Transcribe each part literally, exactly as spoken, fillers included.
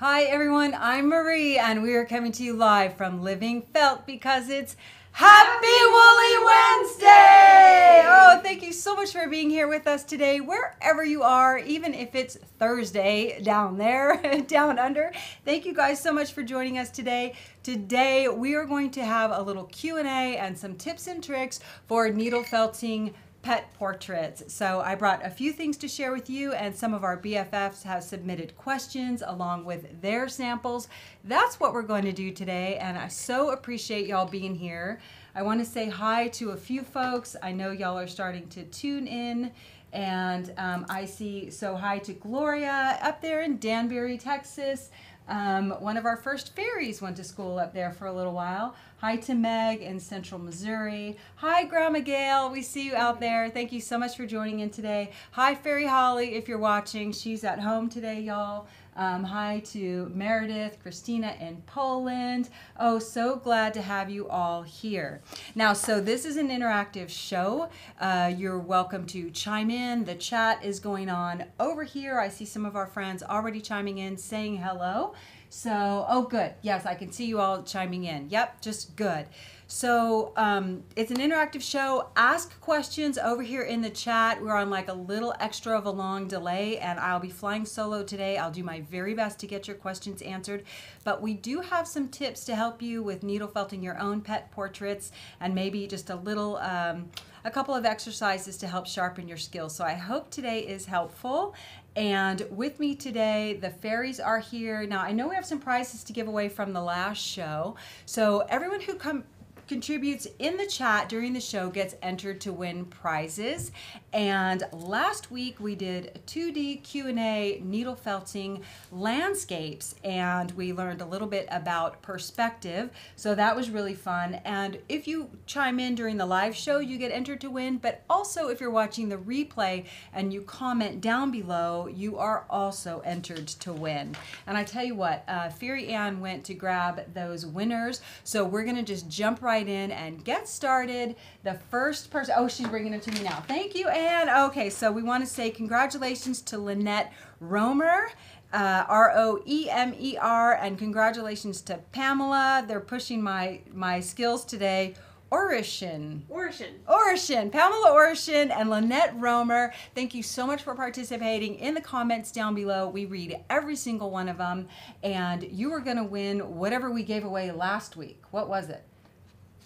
Hi everyone, I'm Marie and we are coming to you live from Living Felt because it's Happy Wooly Wednesday! Oh, thank you so much for being here with us today, wherever you are, even if it's Thursday down there, down under. Thank you guys so much for joining us today. Today, we are going to have a little Q and A and some tips and tricks for needle felting pet portraits. So I brought a few things to share with you, and some of our B F Fs have submitted questions along with their samples. That's what we're going to do today, and I so appreciate y'all being here. I want to say hi to a few folks. I know y'all are starting to tune in, and um, I see, so hi to Gloria up there in Danbury, Texas. Um, one of our first fairies went to school up there for a little while. Hi to Meg in Central Missouri. Hi, Grandma Gail, we see you out there. Thank you so much for joining in today. Hi, Fairy Holly, if you're watching. She's at home today, y'all. Um, hi to Meredith, Christina in Poland. Oh, so glad to have you all here. Now, so this is an interactive show. Uh, you're welcome to chime in. The chat is going on over here. I see some of our friends already chiming in, saying hello. So, oh, good. Yes, I can see you all chiming in. Yep, just good. So um, it's an interactive show. Ask questions over here in the chat. We're on like a little extra of a long delay, and I'll be flying solo today. I'll do my very best to get your questions answered, but we do have some tips to help you with needle felting your own pet portraits, and maybe just a little, um, a couple of exercises to help sharpen your skills. So I hope today is helpful. And with me today, the fairies are here. Now I know we have some prizes to give away from the last show. So everyone who comes contributes in the chat during the show gets entered to win prizes. And last week we did a two D Q and A needle felting landscapes, and we learned a little bit about perspective. So that was really fun. And if you chime in during the live show, you get entered to win. But also if you're watching the replay and you comment down below, you are also entered to win. And I tell you what, uh, Fairy Ann went to grab those winners. So we're gonna just jump right in and get started. The first person, oh, she's bringing it to me now. Thank you, Anne. Okay, so we want to say congratulations to Lynette Romer, uh, R O E M E R, and congratulations to Pamela. They're pushing my my skills today. Orishin. Orishin. Orishin. Pamela Orishin and Lynette Romer. Thank you so much for participating in the comments down below. We read every single one of them, and you are going to win whatever we gave away last week. What was it?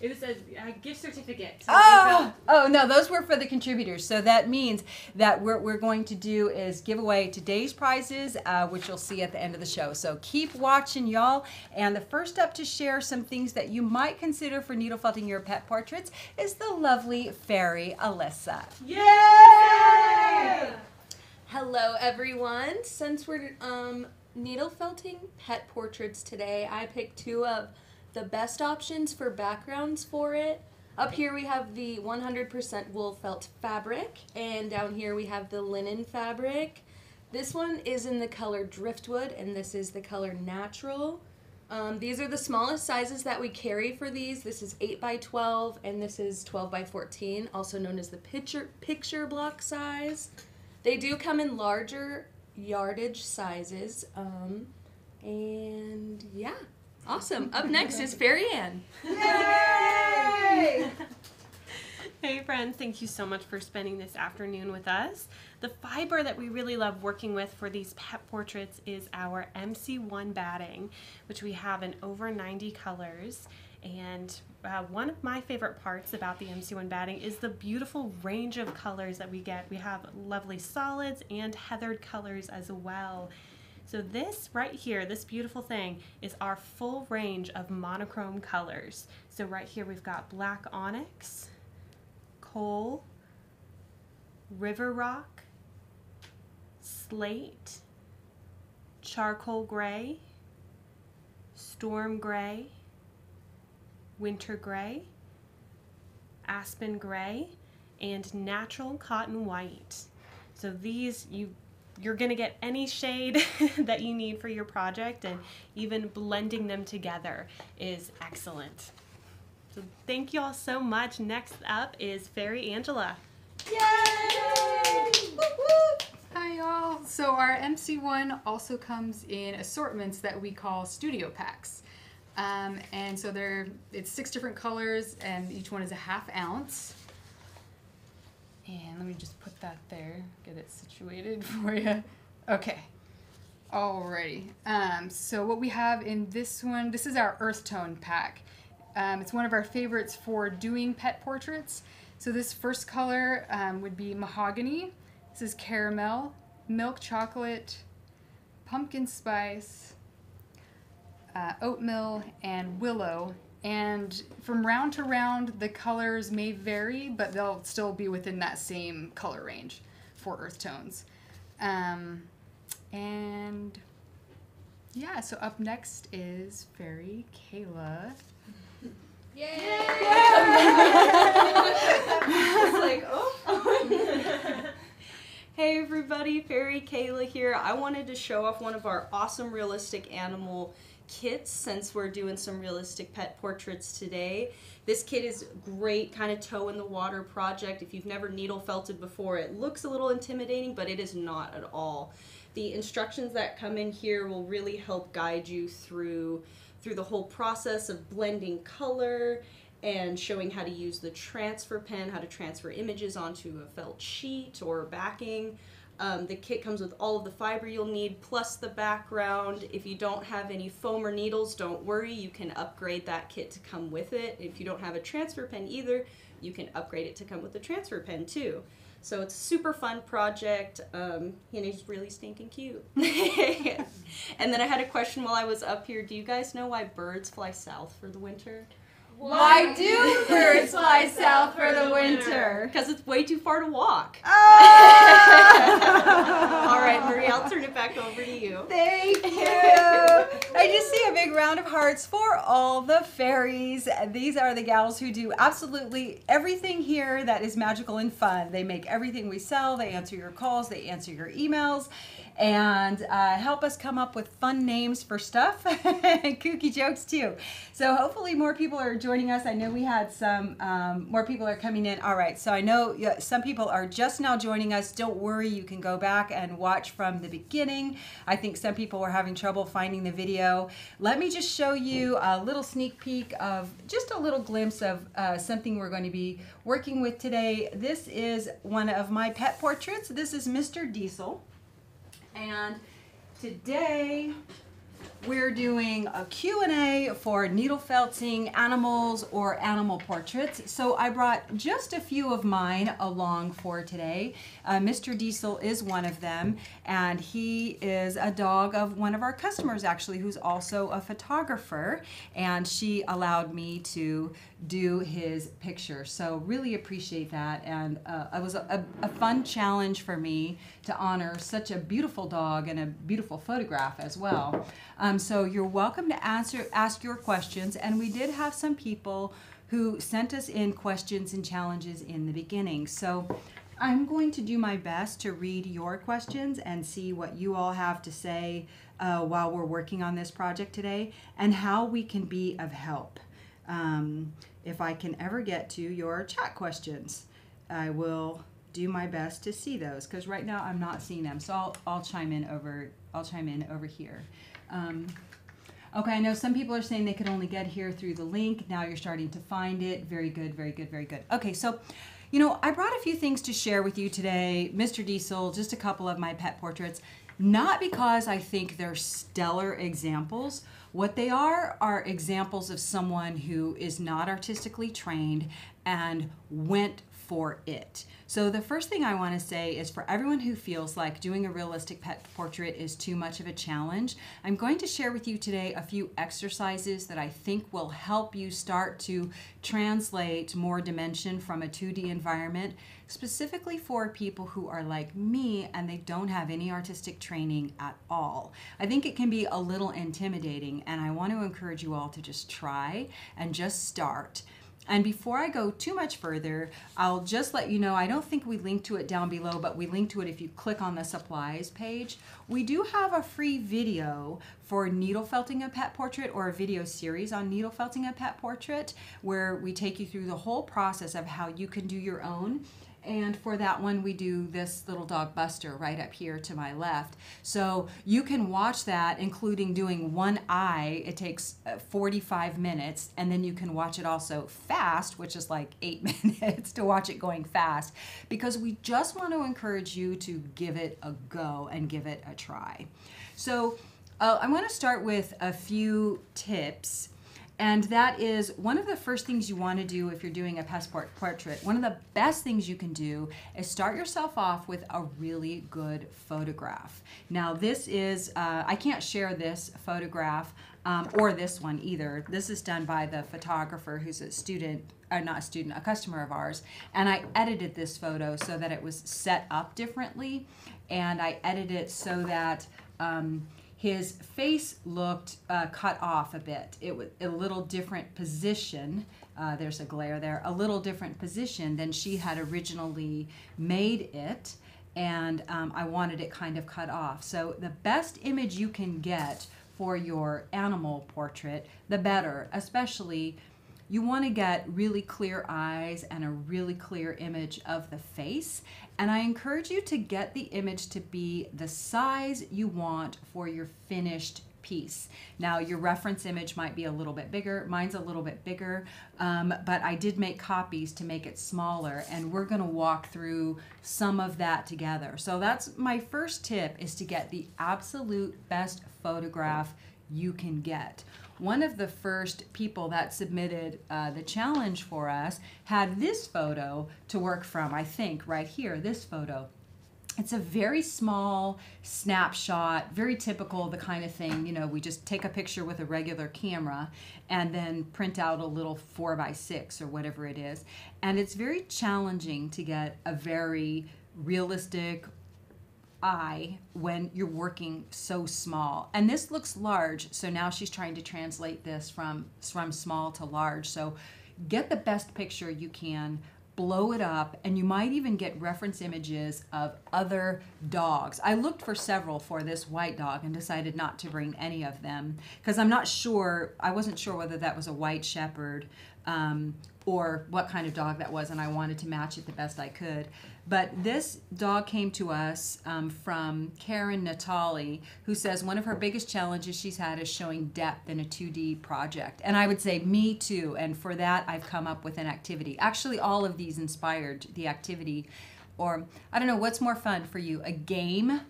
It was a uh, gift certificate. Oh, oh no, those were for the contributors. So that means that what we're going to do is give away today's prizes, uh, which you'll see at the end of the show. So keep watching, y'all. And the first up to share some things that you might consider for needle felting your pet portraits is the lovely fairy Alyssa. Yay! Hello, everyone. Since we're um, needle felting pet portraits today, I picked two of the best options for backgrounds for it. Up here we have the one hundred percent wool felt fabric, and down here we have the linen fabric. This one is in the color driftwood, and this is the color natural. Um, these are the smallest sizes that we carry for these. This is eight by twelve, and this is twelve by fourteen, also known as the picture, picture block size. They do come in larger yardage sizes, um, and yeah. Awesome. Up next is Fairy Ann. Yay! Hey friends, thank you so much for spending this afternoon with us. The fiber that we really love working with for these pet portraits is our M C one batting, which we have in over ninety colors. And uh, one of my favorite parts about the M C one batting is the beautiful range of colors that we get. We have lovely solids and heathered colors as well. So this right here, this beautiful thing, is our full range of monochrome colors. So right here we've got black onyx, coal, river rock, slate, charcoal gray, storm gray, winter gray, aspen gray, and natural cotton white. So these, you You're gonna get any shade that you need for your project, and even blending them together is excellent. So thank you all so much. Next up is Fairy Angela. Yay! Woo-woo! Hi, y'all. So our M C one also comes in assortments that we call studio packs. Um, and so they're, it's six different colors and each one is a half ounce. And let me just put that there, get it situated for you. Okay. Alrighty. Um, so what we have in this one, this is our Earth Tone pack. Um, it's one of our favorites for doing pet portraits. So this first color um, would be mahogany. This is caramel, milk chocolate, pumpkin spice, uh, oatmeal, and willow. And from round to round, the colors may vary, but they'll still be within that same color range for earth tones. Um, and yeah, so up next is Fairy Kayla. Yay! It's like, oh. Hey everybody, Fairy Kayla here. I wanted to show off one of our awesome realistic animal kits since we're doing some realistic pet portraits today. This kit is great, kind of toe in the water project. If you've never needle felted before, it looks a little intimidating, but it is not at all. The instructions that come in here will really help guide you through through the whole process of blending color and showing how to use the transfer pen, how to transfer images onto a felt sheet or backing. Um, the kit comes with all of the fiber you'll need, plus the background. If you don't have any foam or needles, don't worry, you can upgrade that kit to come with it. If you don't have a transfer pen either, you can upgrade it to come with the transfer pen too. So it's a super fun project, um, and it's really stinking cute. And then I had a question while I was up here. Do you guys know why birds fly south for the winter? Why, why do birds fly south for the winter? Because it's way too far to walk. Oh! All right, Marie, I'll turn it back over to you. Thank you. I just see a big round of hearts for all the fairies. These are the gals who do absolutely everything here that is magical and fun. They make everything we sell. They answer your calls. They answer your emails. And uh, help us come up with fun names for stuff and kooky jokes too. So hopefully more people are joining us. I know we had some um, more people are coming in. All right, so I know some people are just now joining us. Don't worry, you can go back and watch from the beginning. I think some people were having trouble finding the video. Let me just show you a little sneak peek of just a little glimpse of uh, something we're going to be working with today. This is one of my pet portraits. This is Mister Diesel. And today we're doing a Q and A for needle felting animals or animal portraits. So I brought just a few of mine along for today. Uh, Mister Diesel is one of them, and he is a dog of one of our customers actually, who's also a photographer, and she allowed me to do his picture. So really appreciate that, and uh, it was a, a fun challenge for me to honor such a beautiful dog and a beautiful photograph as well. Um, so you're welcome to answer, ask your questions, and we did have some people who sent us in questions and challenges in the beginning. So I'm going to do my best to read your questions and see what you all have to say uh, while we're working on this project today and how we can be of help. Um, if I can ever get to your chat questions, I will do my best to see those, because right now I'm not seeing them. So I'll, I'll chime in over, I'll chime in over here. Um, okay, I know some people are saying they could only get here through the link. Now you're starting to find it. Very good, very good, very good. Okay, so, you know, I brought a few things to share with you today. Mister Diesel, just a couple of my pet portraits. Not because I think they're stellar examples. What they are are examples of someone who is not artistically trained and went for it. So the first thing I want to say is, for everyone who feels like doing a realistic pet portrait is too much of a challenge, I'm going to share with you today a few exercises that I think will help you start to translate more dimension from a two D environment, specifically for people who are like me and they don't have any artistic training at all. I think it can be a little intimidating, and I want to encourage you all to just try and just start. And before I go too much further, I'll just let you know, I don't think we link to it down below, but we link to it if you click on the supplies page. We do have a free video for needle felting a pet portrait, or a video series on needle felting a pet portrait, where we take you through the whole process of how you can do your own. And for that one, we do this little dog Buster right up here to my left. So you can watch that, including doing one eye. It takes forty-five minutes, and then you can watch it also fast, which is like eight minutes to watch it going fast, because we just want to encourage you to give it a go and give it a try. So uh, I'm going to start with a few tips. And that is one of the first things you want to do if you're doing a passport portrait. One of the best things you can do is start yourself off with a really good photograph. Now this is, uh, I can't share this photograph um, or this one either. This is done by the photographer who's a student, or not a student, a customer of ours. And I edited this photo so that it was set up differently. And I edited it so that um, his face looked uh, cut off a bit. It was a little different position. Uh, there's a glare there. A little different position than she had originally made it. And um, I wanted it kind of cut off. So the best image you can get for your animal portrait, the better. Especially, you want to get really clear eyes and a really clear image of the face. And I encourage you to get the image to be the size you want for your finished piece. Now your reference image might be a little bit bigger. Mine's a little bit bigger, um, but I did make copies to make it smaller, and we're gonna walk through some of that together. So that's my first tip, is to get the absolute best photograph you can get. One of the first people that submitted uh, the challenge for us had this photo to work from, I think, right here, this photo. It's a very small snapshot, very typical, the kind of thing, you know, we just take a picture with a regular camera and then print out a little four by six or whatever it is. And it's very challenging to get a very realistic eye when you're working so small. And this looks large, so now she's trying to translate this from, from small to large. So get the best picture you can, blow it up, and you might even get reference images of other dogs. I looked for several for this white dog and decided not to bring any of them because I'm not sure, I wasn't sure whether that was a white shepherd um, or what kind of dog that was, and I wanted to match it the best I could. But this dog came to us um, from Karen Natale, who says one of her biggest challenges she's had is showing depth in a two D project. And I would say me too, and for that I've come up with an activity. Actually, all of these inspired the activity. Or I don't know, what's more fun for you, a game?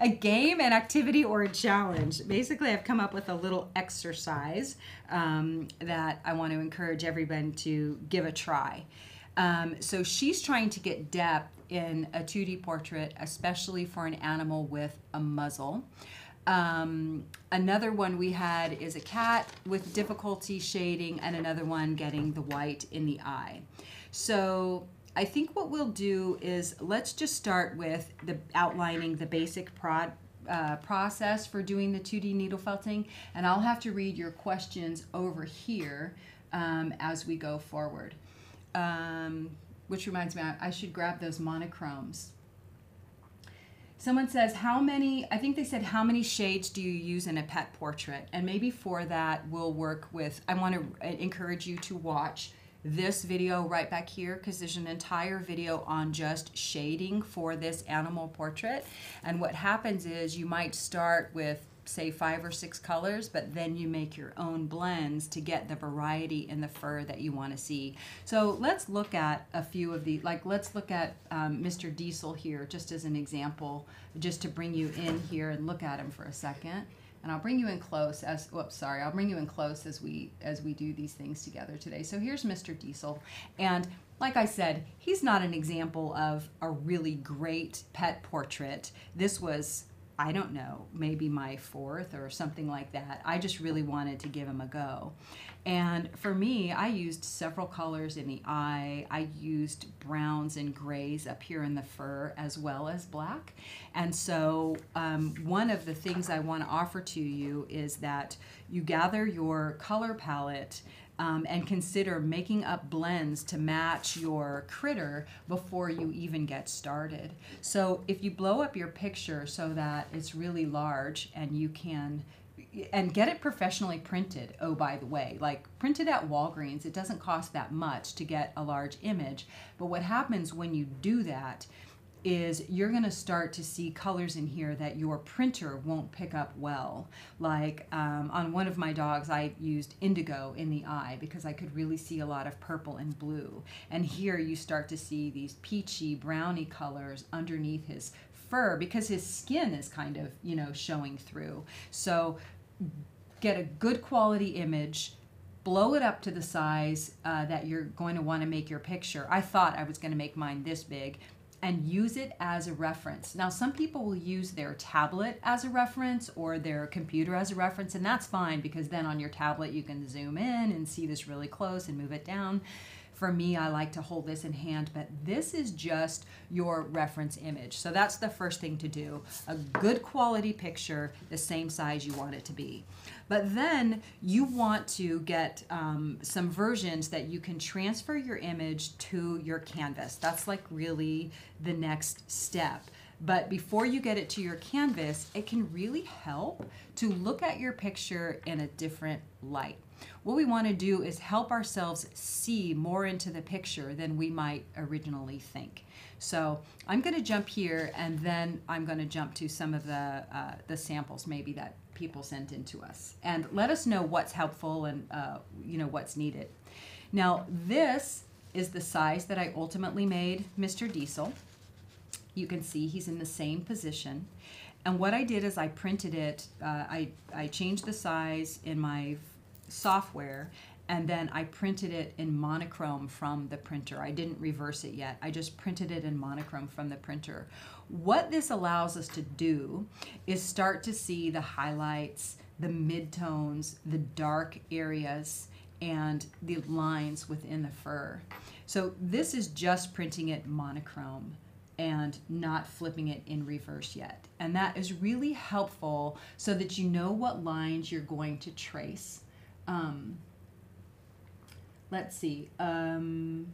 A game, an activity, or a challenge? Basically, I've come up with a little exercise um, that I want to encourage everyone to give a try. Um, so she's trying to get depth in a two D portrait, especially for an animal with a muzzle. Um, another one we had is a cat with difficulty shading, and another one getting the white in the eye. So I think what we'll do is let's just start with the outlining the basic prod, uh, process for doing the two D needle felting, and I'll have to read your questions over here um, as we go forward. Um, which reminds me, I should grab those monochromes. Someone says, how many, I think they said, how many shades do you use in a pet portrait? And maybe for that we'll work with, I want to encourage you to watch this video right back here, because there's an entire video on just shading for this animal portrait. And what happens is you might start with, say, five or six colors, but then you make your own blends to get the variety in the fur that you want to see. So let's look at a few of the, like let's look at um, Mister Diesel here just as an example, just to bring you in here and look at him for a second. And I'll bring you in close as, whoops, sorry, I'll bring you in close as we as we do these things together today. So here's Mister Diesel, and like I said, he's not an example of a really great pet portrait. This was, I don't know, maybe my fourth or something like that. I just really wanted to give him a go. And for me, I used several colors in the eye. I used browns and grays up here in the fur as well as black. And so um, one of the things I want to offer to you is that you gather your color palette Um, and consider making up blends to match your critter before you even get started. So if you blow up your picture so that it's really large and you can and get it professionally printed, oh, by the way. Like, print it at Walgreens. It doesn't cost that much to get a large image. But what happens when you do that is you're going to start to see colors in here that your printer won't pick up well. Like um, on one of my dogs, I used indigo in the eye because I could really see a lot of purple and blue. And here you start to see these peachy, browny colors underneath his fur because his skin is kind of, you know, showing through. So get a good quality image, blow it up to the size uh, that you're going to want to make your picture. I thought I was going to make mine this big, and use it as a reference. Now, some people will use their tablet as a reference or their computer as a reference, and that's fine because then on your tablet you can zoom in and see this really close and move it down. For me, I like to hold this in hand, but this is just your reference image. So that's the first thing to do. A good quality picture, the same size you want it to be. But then you want to get um, some versions that you can transfer your image to your canvas. That's like really the next step. But before you get it to your canvas, it can really help to look at your picture in a different light. What we want to do is help ourselves see more into the picture than we might originally think. So I'm going to jump here, and then I'm going to jump to some of the, uh, the samples maybe that people sent in to us. And let us know what's helpful and uh, you know, what's needed. Now, this is the size that I ultimately made Mister Diesel. You can see he's in the same position. And what I did is I printed it. Uh, I, I changed the size in my software, and then I printed it in monochrome from the printer. I didn't reverse it yet. I just printed it in monochrome from the printer. What this allows us to do is start to see the highlights, the midtones, the dark areas, and the lines within the fur. So this is just printing it monochrome and not flipping it in reverse yet. And that is really helpful so that you know what lines you're going to trace. Um, let's see, um,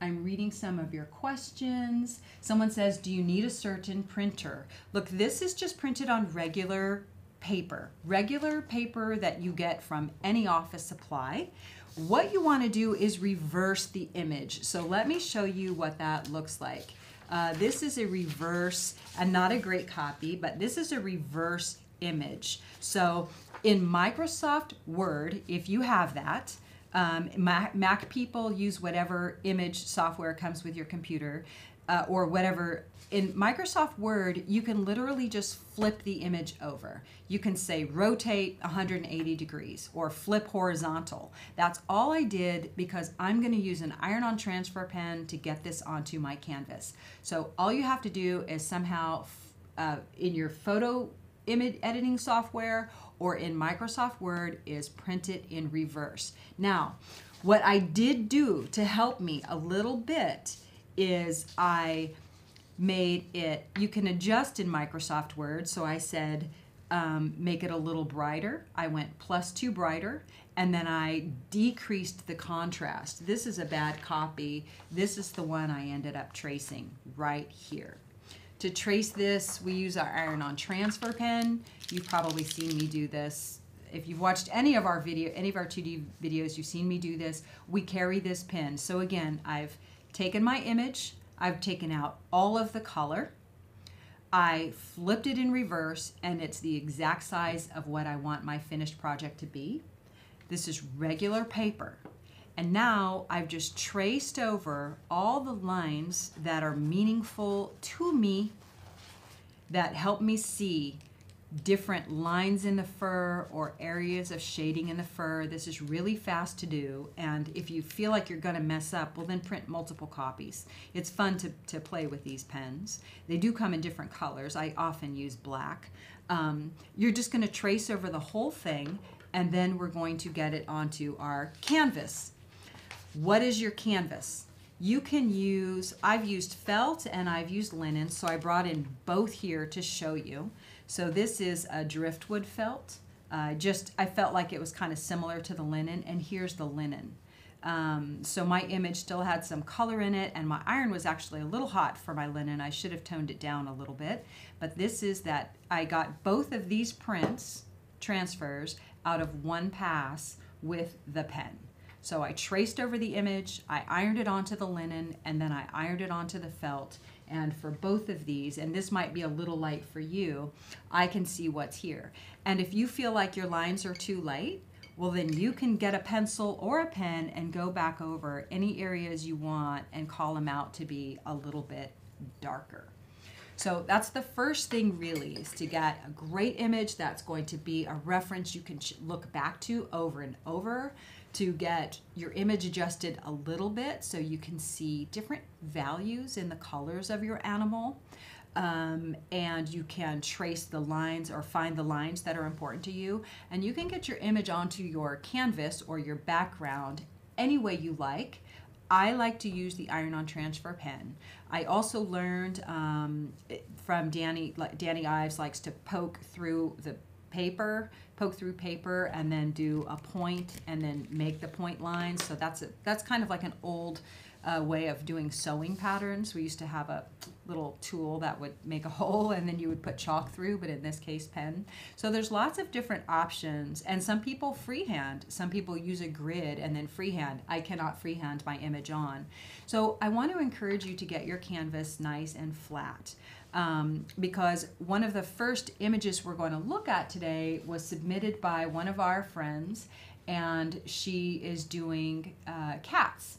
I'm reading some of your questions. Someone says, do you need a certain printer? Look, this is just printed on regular paper, regular paper that you get from any office supply. What you want to do is reverse the image. So let me show you what that looks like. Uh, this is a reverse, and not a great copy, but this is a reverse image. So in Microsoft Word, if you have that, um, Mac, Mac people use whatever image software comes with your computer uh, or whatever. In Microsoft Word, you can literally just flip the image over. You can say rotate one hundred eighty degrees or flip horizontal. That's all I did because I'm going to use an iron-on transfer pen to get this onto my canvas. So all you have to do is somehow uh, in your photo image editing software or in Microsoft Word is print it in reverse. Now, what I did do to help me a little bit is I made it, you can adjust in Microsoft Word, so I said um, make it a little brighter. I went plus two brighter, and then I decreased the contrast. This is a bad copy. This is the one I ended up tracing right here. To trace this, we use our iron-on transfer pen. You've probably seen me do this. If you've watched any of our video, any of our two D videos, you've seen me do this. We carry this pen. So again, I've taken my image, I've taken out all of the color, I flipped it in reverse, and it's the exact size of what I want my finished project to be. This is regular paper. And now I've just traced over all the lines that are meaningful to me, that help me see different lines in the fur or areas of shading in the fur. This is really fast to do, and if you feel like you're going to mess up, well, then print multiple copies. It's fun to, to play with these pens. They do come in different colors. I often use black. Um, you're just going to trace over the whole thing, and then we're going to get it onto our canvas. What is your canvas? You can use, I've used felt and I've used linen, so I brought in both here to show you. So this is a driftwood felt. Uh, just, I felt like it was kind of similar to the linen, and here's the linen. Um, so my image still had some color in it, and my iron was actually a little hot for my linen. I should have toned it down a little bit, but this is that, I got both of these prints transfers out of one pass with the pen. So I traced over the image, I ironed it onto the linen, and then I ironed it onto the felt. And for both of these, and this might be a little light for you, I can see what's here. And if you feel like your lines are too light, well then you can get a pencil or a pen and go back over any areas you want and call them out to be a little bit darker. So that's the first thing really, is to get a great image that's going to be a reference you can look back to over and over, to get your image adjusted a little bit so you can see different values in the colors of your animal. Um, and you can trace the lines or find the lines that are important to you. And you can get your image onto your canvas or your background any way you like. I like to use the iron-on transfer pen. I also learned um, from Danny, Danny Ives likes to poke through the paper, poke through paper and then do a point and then make the point lines. So that's, a, that's kind of like an old uh, way of doing sewing patterns. We used to have a little tool that would make a hole and then you would put chalk through, but in this case pen. So there's lots of different options, and some people freehand, some people use a grid and then freehand. I cannot freehand my image on. So I want to encourage you to get your canvas nice and flat, um, because one of the first images we're going to look at today was submitted by one of our friends, and she is doing uh, cats,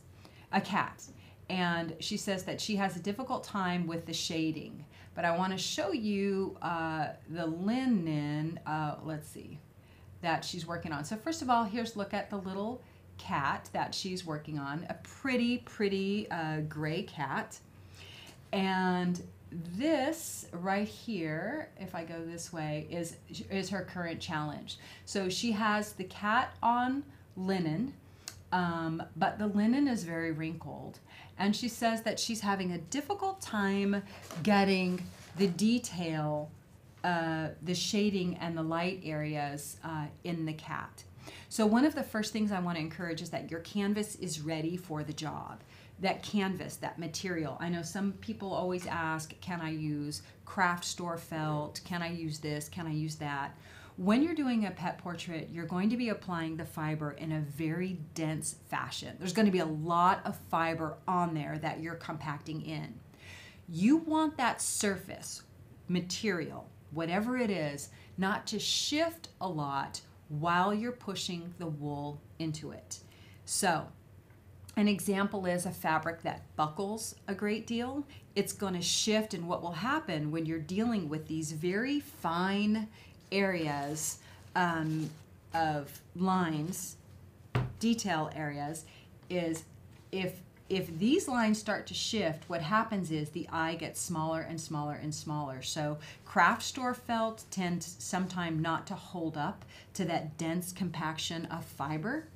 a cat. And she says that she has a difficult time with the shading, but I want to show you uh, the linen, uh, let's see, that she's working on. So first of all, here's a look at the little cat that she's working on, a pretty, pretty uh, gray cat. And this right here, if I go this way, is, is her current challenge. So she has the cat on linen, um, but the linen is very wrinkled. And she says that she's having a difficult time getting the detail, uh, the shading and the light areas uh, in the cat. So one of the first things I want to encourage is that your canvas is ready for the job. That canvas, that material. I know some people always ask, can I use craft store felt? Can I use this? Can I use that? When you're doing a pet portrait, you're going to be applying the fiber in a very dense fashion. There's going to be a lot of fiber on there that you're compacting in. You want that surface material, whatever it is, not to shift a lot while you're pushing the wool into it. So an example is a fabric that buckles a great deal. It's going to shift, and what will happen when you're dealing with these very fine areas um, of lines, detail areas, is if if these lines start to shift, what happens is the eye gets smaller and smaller and smaller. So craft store felt tends sometimes not to hold up to that dense compaction of fiber.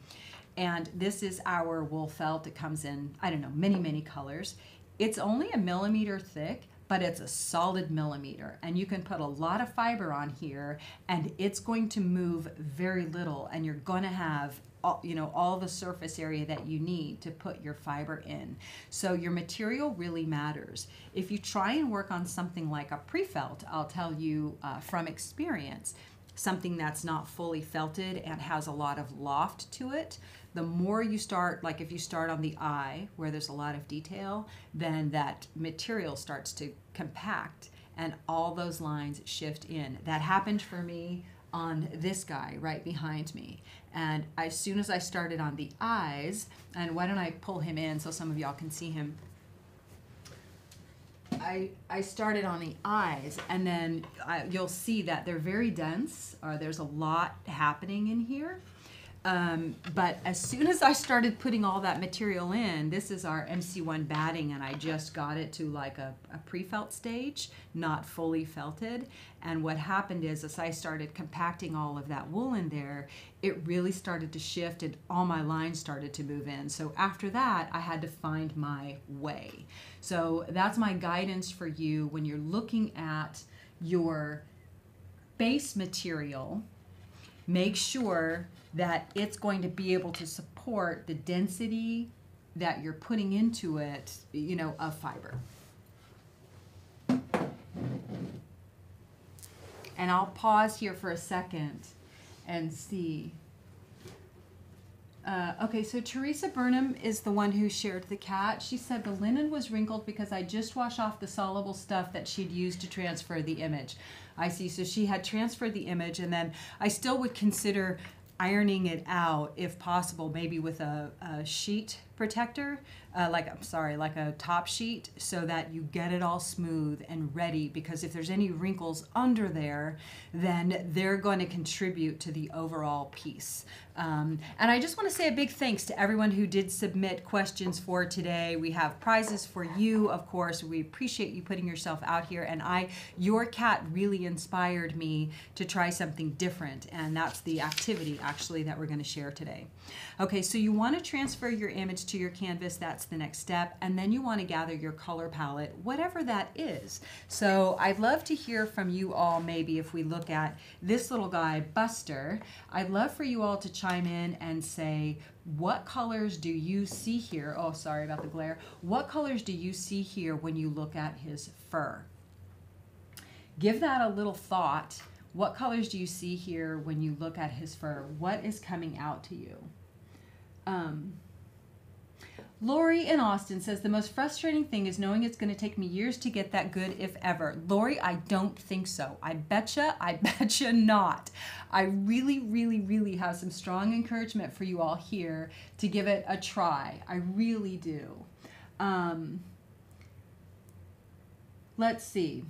And this is our wool felt. It comes in, I don't know, many, many colors. It's only a millimeter thick, but it's a solid millimeter, and you can put a lot of fiber on here and it's going to move very little, and you're going to have all, you know, all the surface area that you need to put your fiber in. So your material really matters. If you try and work on something like a pre-felt, I'll tell you uh, from experience, something that's not fully felted and has a lot of loft to it, the more you start, like if you start on the eye where there's a lot of detail, then that material starts to compact and all those lines shift in. That happened for me on this guy right behind me. And as soon as I started on the eyes, and why don't I pull him in so some of y'all can see him. I, I started on the eyes, and then I, you'll see that they're very dense, or there's a lot happening in here. Um, but as soon as I started putting all that material in, this is our M C one batting, and I just got it to like a, a pre-felt stage, not fully felted. And what happened is, as I started compacting all of that wool in there, it really started to shift and all my lines started to move in. So after that, I had to find my way. So that's my guidance for you when you're looking at your base material. Make sure that it's going to be able to support the density that you're putting into it, you know, of fiber. And I'll pause here for a second and see. Uh, okay, so Teresa Burnham is the one who shared the cat. She said the linen was wrinkled because I just washed off the soluble stuff that she'd used to transfer the image. I see. So she had transferred the image, and then I still would consider ironing it out if possible, maybe with a, a sheet protector, uh, like, I'm sorry, like a top sheet, so that you get it all smooth and ready, because if there's any wrinkles under there, then they're going to contribute to the overall piece. Um, and I just want to say a big thanks to everyone who did submit questions for today. We have prizes for you, of course. We appreciate you putting yourself out here, and I, your cat really inspired me to try something different, and that's the activity actually that we're going to share today. Okay, so you want to transfer your image to your canvas, that's the next step, and then you want to gather your color palette, whatever that is. So I'd love to hear from you all. Maybe if we look at this little guy, Buster, I'd love for you all to chime in and say, what colors do you see here? Oh, sorry about the glare. What colors do you see here when you look at his fur? Give that a little thought. What colors do you see here when you look at his fur? What is coming out to you? Um, Lori in Austin says, the most frustrating thing is knowing it's going to take me years to get that good, if ever. Lori, I don't think so. I betcha, I betcha not. I really, really, really have some strong encouragement for you all here to give it a try. I really do. Um, let's see.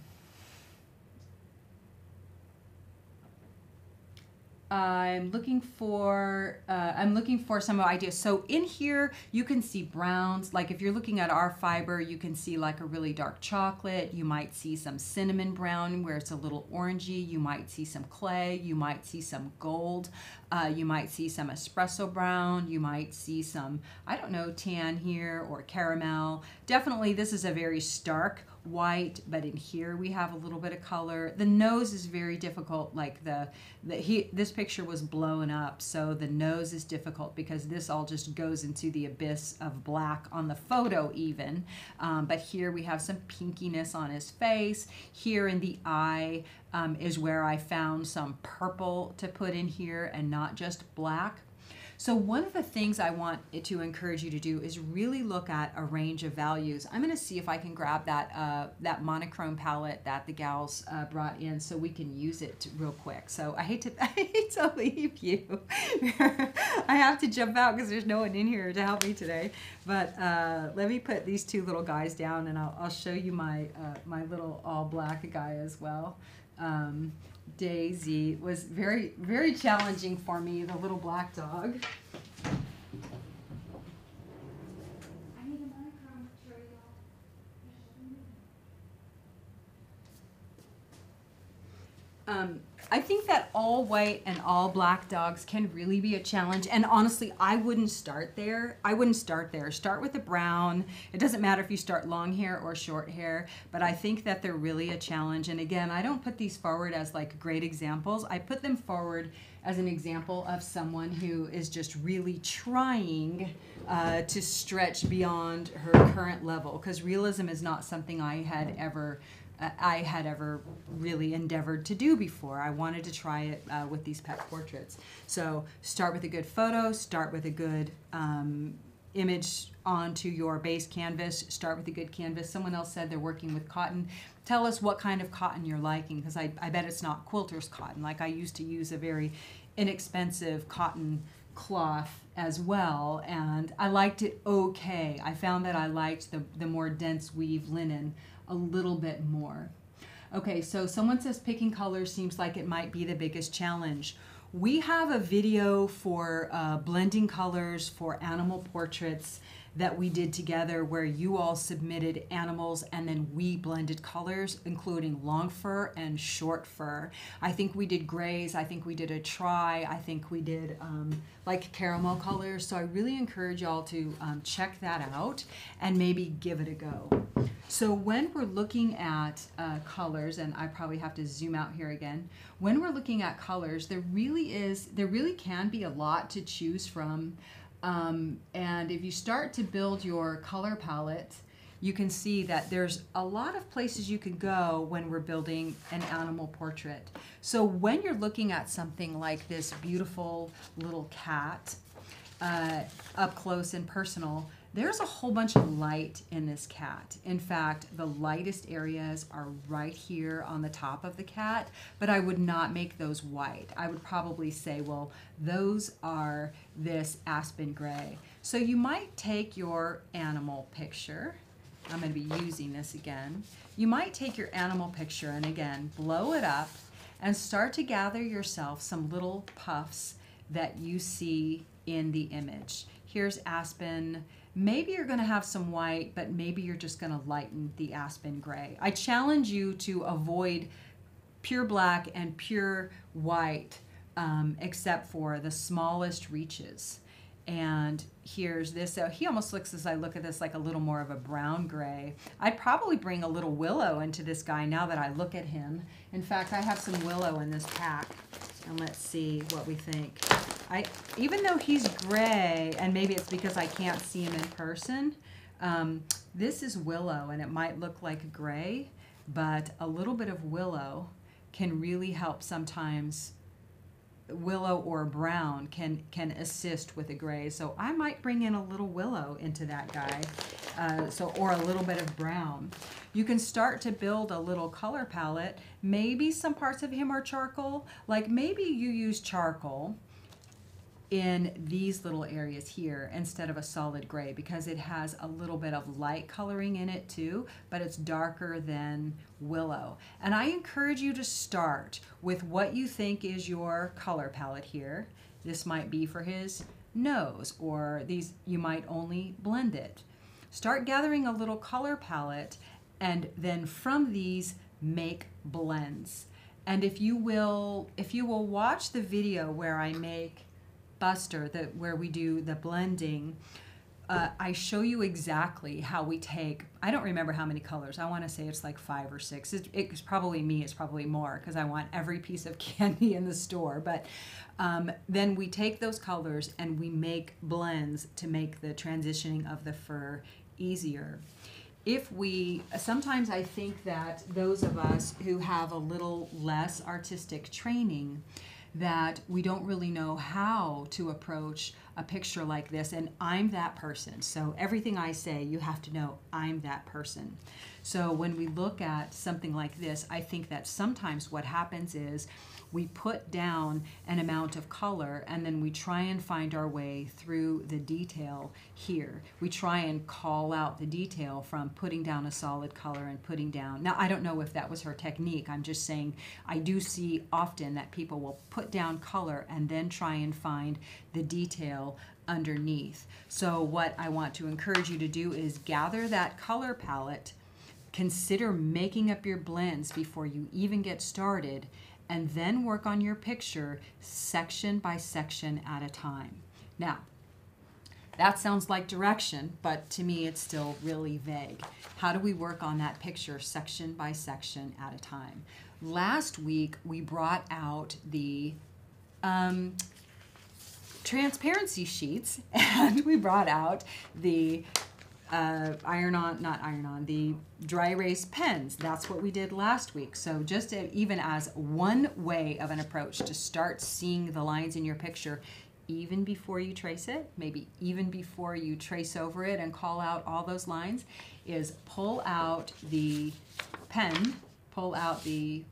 I'm looking for uh, I'm looking for some ideas. So in here you can see browns. Like if you're looking at our fiber, you can see like a really dark chocolate. You might see some cinnamon brown where it's a little orangey. You might see some clay. You might see some gold. Uh, you might see some espresso brown. You might see some, I don't know, tan here or caramel. Definitely this is a very stark white, but in here we have a little bit of color. The nose is very difficult. Like the, the he, this picture was blown up, so the nose is difficult because this all just goes into the abyss of black on the photo even. Um, but here we have some pinkiness on his face. Here in the eye um, is where I found some purple to put in here and not just black. So one of the things I want to encourage you to do is really look at a range of values. I'm going to see if I can grab that uh, that monochrome palette that the gals uh, brought in so we can use it real quick. So I hate to, I hate to leave you. I have to jump out because there's no one in here to help me today. But uh, let me put these two little guys down, and I'll, I'll show you my, uh, my little all black guy as well. Um, Daisy was very, very challenging for me, the little black dog. Um, I think that all white and all black dogs can really be a challenge, and honestly I wouldn't start there. I wouldn't start there. Start with the brown. It doesn't matter if you start long hair or short hair, but I think that they're really a challenge. And again, I don't put these forward as like great examples. I put them forward as an example of someone who is just really trying uh, to stretch beyond her current level, because realism is not something I had ever I had ever really endeavored to do before. I wanted to try it uh, with these pet portraits. So start with a good photo, start with a good um, image onto your base canvas, start with a good canvas. Someone else said they're working with cotton. Tell us what kind of cotton you're liking, because I, I bet it's not quilter's cotton. Like I used to use a very inexpensive cotton cloth as well, and I liked it okay. I found that I liked the, the more dense weave linen a little bit more. Okay, so someone says picking colors seems like it might be the biggest challenge. We have a video for uh, blending colors for animal portraits that we did together, where you all submitted animals and then we blended colors, including long fur and short fur. I think we did grays, I think we did a tri, I think we did um, like caramel colors. So I really encourage y'all to um, check that out and maybe give it a go. So when we're looking at uh, colors, and I probably have to zoom out here again, when we're looking at colors, there really is, there really can be a lot to choose from. Um, and if you start to build your color palette, you can see that there's a lot of places you can go when we're building an animal portrait. So when you're looking at something like this beautiful little cat, uh, up close and personal, there's a whole bunch of light in this cat. In fact, the lightest areas are right here on the top of the cat, but I would not make those white. I would probably say, well, those are this aspen gray. So you might take your animal picture. I'm going to be using this again. You might take your animal picture and again, blow it up and start to gather yourself some little puffs that you see in the image. Here's aspen. Maybe you're going to have some white, but maybe you're just going to lighten the aspen gray. I challenge you to avoid pure black and pure white, um, except for the smallest reaches. And here's this. So he almost looks, as I look at this, like a little more of a brown gray. I'd probably bring a little willow into this guy now that I look at him. In fact, I have some willow in this pack. And let's see what we think. I, even though he's gray, and maybe it's because I can't see him in person, um, this is willow, and it might look like gray, but a little bit of willow can really help sometimes. Willow or brown can, can assist with a gray. So I might bring in a little willow into that guy, uh, so, or a little bit of brown. You can start to build a little color palette. Maybe some parts of him are charcoal. Like maybe you use charcoal in these little areas here instead of a solid gray, because it has a little bit of light coloring in it too, but it's darker than willow. And I encourage you to start with what you think is your color palette here. This might be for his nose, or these, you might only blend it. Start gathering a little color palette, and then from these make blends. And if you will, if you will watch the video where I make Buster, that where we do the blending, uh, I show you exactly how we take, I don't remember how many colors, I want to say it's like five or six, it, it's probably me, it's probably more, because I want every piece of candy in the store, but um, then we take those colors and we make blends to make the transitioning of the fur easier. If we, sometimes I think that those of us who have a little less artistic training, that we don't really know how to approach a picture like this, and I'm that person. So everything I say, you have to know I'm that person. So when we look at something like this, I think that sometimes what happens is we put down an amount of color and then we try and find our way through the detail here. We try and call out the detail from putting down a solid color and putting down. Now, I don't know if that was her technique. I'm just saying I do see often that people will put down color and then try and find the detail underneath. So what I want to encourage you to do is gather that color palette, consider making up your blends before you even get started, and then work on your picture section by section at a time. Now, that sounds like direction, but to me it's still really vague. How do we work on that picture section by section at a time? Last week we brought out the um, transparency sheets, and we brought out the Uh, iron on, not iron on, the dry erase pens. That's what we did last week. So just to, even as one way of an approach to start seeing the lines in your picture, even before you trace it, maybe even before you trace over it and call out all those lines, is pull out the pen, pull out the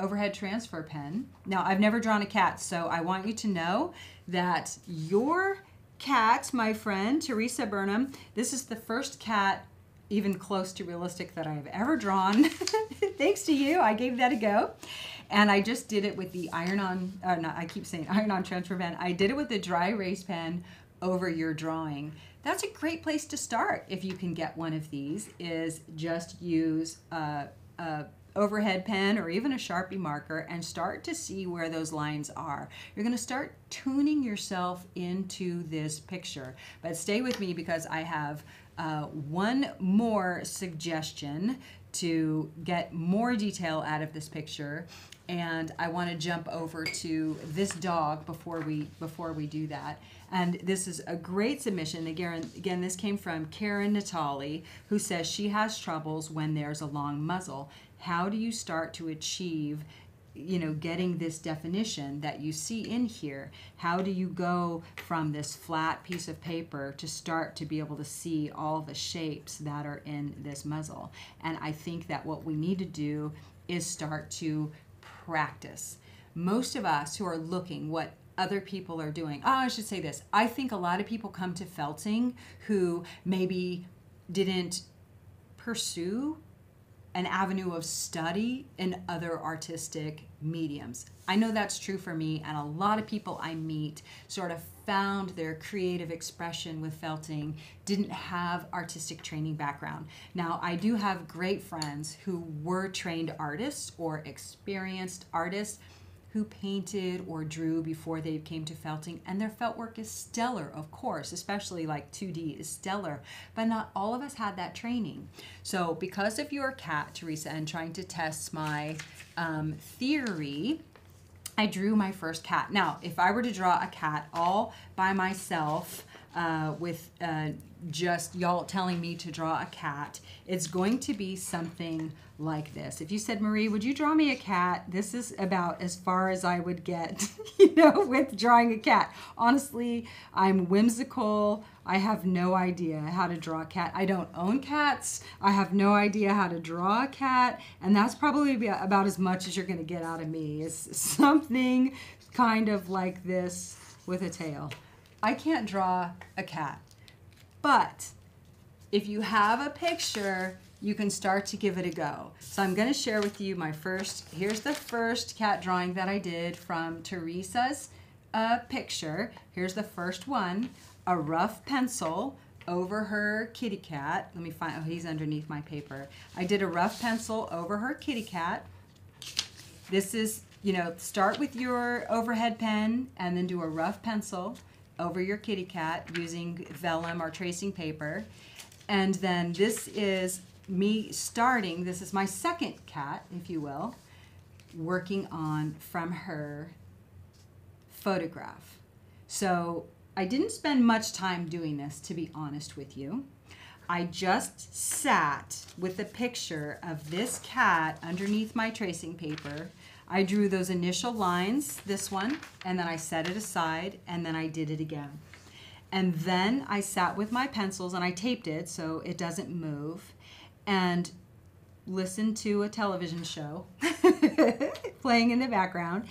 overhead transfer pen. Now, I've never drawn a cat, so I want you to know that your cat, my friend, Teresa Burnham, this is the first cat even close to realistic that I have ever drawn. Thanks to you, I gave that a go. And I just did it with the iron-on, uh, no, I keep saying iron-on transfer pen. I did it with the dry erase pen over your drawing. That's a great place to start if you can get one of these, is just use a, a overhead pen or even a Sharpie marker and start to see where those lines are. You're going to start tuning yourself into this picture. But stay with me, because I have uh, one more suggestion to get more detail out of this picture, and I want to jump over to this dog before we before we do that. And this is a great submission. Again, again, this came from Karen Natale, who says she has troubles when there's a long muzzle. How do you start to achieve, you know, getting this definition that you see in here? How do you go from this flat piece of paper to start to be able to see all the shapes that are in this muzzle? And I think that what we need to do is start to practice. Most of us who are looking what other people are doing, oh, I should say this, I think a lot of people come to felting who maybe didn't pursue an avenue of study in other artistic mediums. I know that's true for me, and a lot of people I meet sort of found their creative expression with felting, didn't have artistic training background. Now, I do have great friends who were trained artists or experienced artists who painted or drew before they came to felting, and their felt work is stellar, of course, especially like two D is stellar, but not all of us had that training. So because of your cat, Teresa, and trying to test my um, theory, I drew my first cat. Now, if I were to draw a cat all by myself, Uh, with uh, just y'all telling me to draw a cat, it's going to be something like this. If you said, Marie, would you draw me a cat? This is about as far as I would get, you know, with drawing a cat. Honestly, I'm whimsical. I have no idea how to draw a cat. I don't own cats. I have no idea how to draw a cat. And that's probably about as much as you're going to get out of me, is something kind of like this with a tail. I can't draw a cat, but if you have a picture, you can start to give it a go. So I'm gonna share with you my first, here's the first cat drawing that I did from Teresa's uh, picture. Here's the first one, a rough pencil over her kitty cat. Let me find, oh, he's underneath my paper. I did a rough pencil over her kitty cat. This is, you know, start with your overhead pen and then do a rough pencil over your kitty cat using vellum or tracing paper. And then this is me starting, this is my second cat, if you will, working on from her photograph. So I didn't spend much time doing this, to be honest with you. I just sat with a picture of this cat underneath my tracing paper. I drew those initial lines, this one, and then I set it aside, and then I did it again. And then I sat with my pencils, and I taped it so it doesn't move, and listened to a television show playing in the background.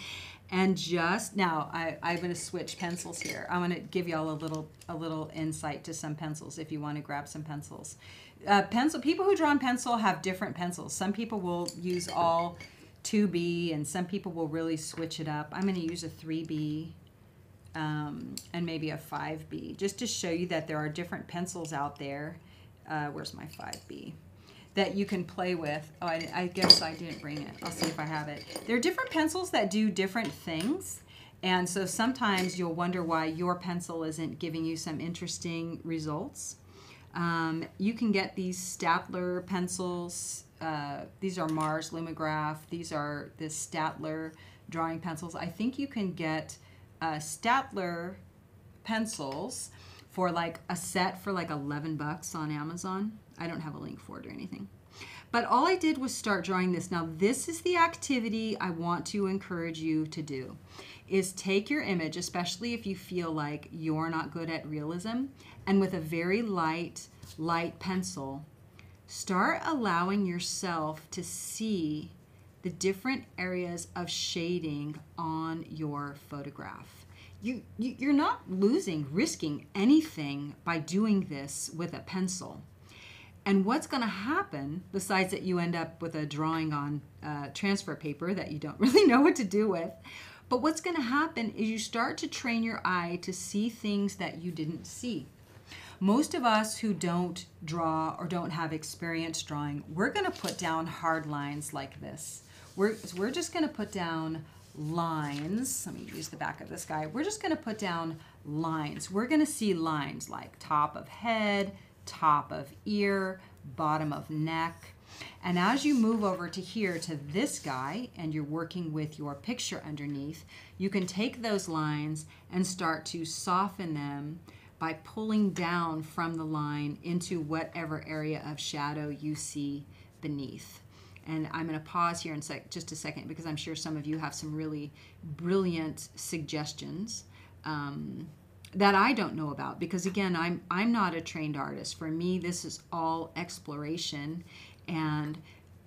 And just, now I, I'm gonna switch pencils here. I'm gonna give y'all a little, a little insight to some pencils if you wanna grab some pencils. Uh, pencil, people who draw on pencil have different pencils. Some people will use all two B, and some people will really switch it up. I'm going to use a three B um, and maybe a five B, just to show you that there are different pencils out there. Uh, where's my five B? That you can play with. Oh, I, I guess I didn't bring it. I'll see if I have it. There are different pencils that do different things, and so sometimes you'll wonder why your pencil isn't giving you some interesting results. Um, you can get these Staedtler pencils. Uh, these are Mars Lumograph. These are the Staedtler drawing pencils. I think you can get uh, Staedtler pencils for like a set for like eleven bucks on Amazon. I don't have a link for it or anything. But all I did was start drawing this. Now, this is the activity I want to encourage you to do, is take your image, especially if you feel like you're not good at realism, and with a very light, light pencil, start allowing yourself to see the different areas of shading on your photograph. You, you, you're not losing, risking anything by doing this with a pencil. And what's going to happen, besides that you end up with a drawing on uh, transfer paper that you don't really know what to do with, but what's going to happen is you start to train your eye to see things that you didn't see. Most of us who don't draw or don't have experience drawing, we're going to put down hard lines like this. We're, we're just going to put down lines. Let me use the back of this guy. We're just going to put down lines. We're going to see lines like top of head, top of ear, bottom of neck. And as you move over to here to this guy and you're working with your picture underneath, you can take those lines and start to soften them by pulling down from the line into whatever area of shadow you see beneath. And I'm going to pause here in sec just a second because I'm sure some of you have some really brilliant suggestions um, that I don't know about, because again, I'm, I'm not a trained artist. For me, this is all exploration and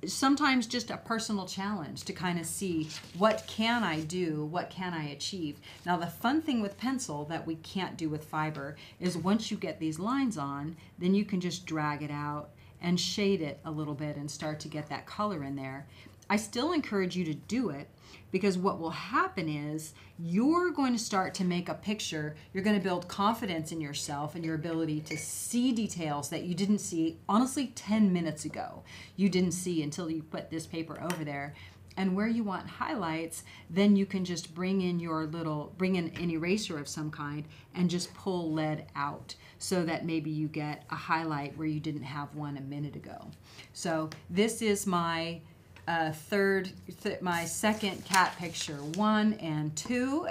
sometimes just a personal challenge to kind of see what can I do, what can I achieve. Now the fun thing with pencil that we can't do with fiber is once you get these lines on, then you can just drag it out and shade it a little bit and start to get that color in there. I still encourage you to do it, because what will happen is you're going to start to make a picture. You're going to build confidence in yourself and your ability to see details that you didn't see, honestly, ten minutes ago. You didn't see until you put this paper over there. And where you want highlights, then you can just bring in your little, bring in an eraser of some kind and just pull lead out so that maybe you get a highlight where you didn't have one a minute ago. So this is my Uh, third, th my second cat picture, one and two,